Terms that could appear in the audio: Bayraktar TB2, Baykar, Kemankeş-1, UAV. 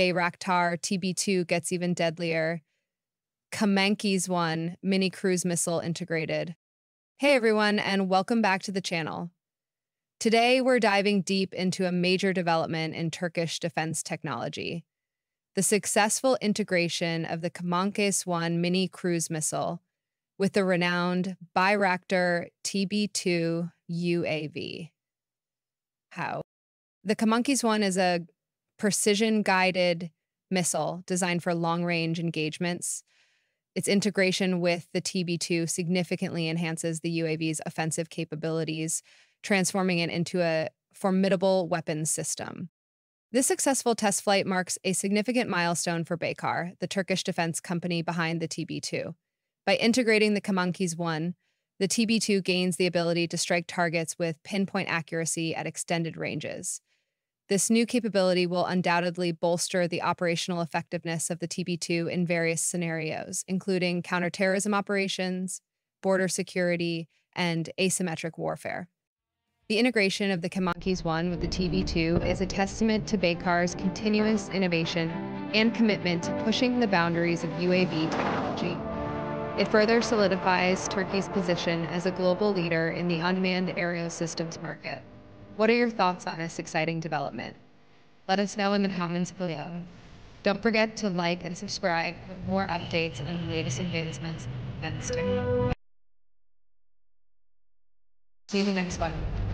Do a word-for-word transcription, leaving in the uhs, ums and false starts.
Bayraktar T B two gets even deadlier. Kemankeş one mini cruise missile integrated. Hey everyone, and welcome back to the channel. Today we're diving deep into a major development in Turkish defense technology: the successful integration of the Kemankeş one mini cruise missile with the renowned Bayraktar T B two U A V. How? The Kemankeş one is a precision-guided missile designed for long-range engagements. Its integration with the T B two significantly enhances the U A V's offensive capabilities, transforming it into a formidable weapons system. This successful test flight marks a significant milestone for Baykar, the Turkish defense company behind the T B two. By integrating the Kemankeş one, the T B two gains the ability to strike targets with pinpoint accuracy at extended ranges. This new capability will undoubtedly bolster the operational effectiveness of the T B two in various scenarios, including counterterrorism operations, border security, and asymmetric warfare. The integration of the Kemankeş one with the T B two is a testament to Baykar's continuous innovation and commitment to pushing the boundaries of U A V technology. It further solidifies Turkey's position as a global leader in the unmanned aerial systems market. What are your thoughts on this exciting development? Let us know in the comments below. Don't forget to like and subscribe for more updates on the latest advancements. See you in the next one.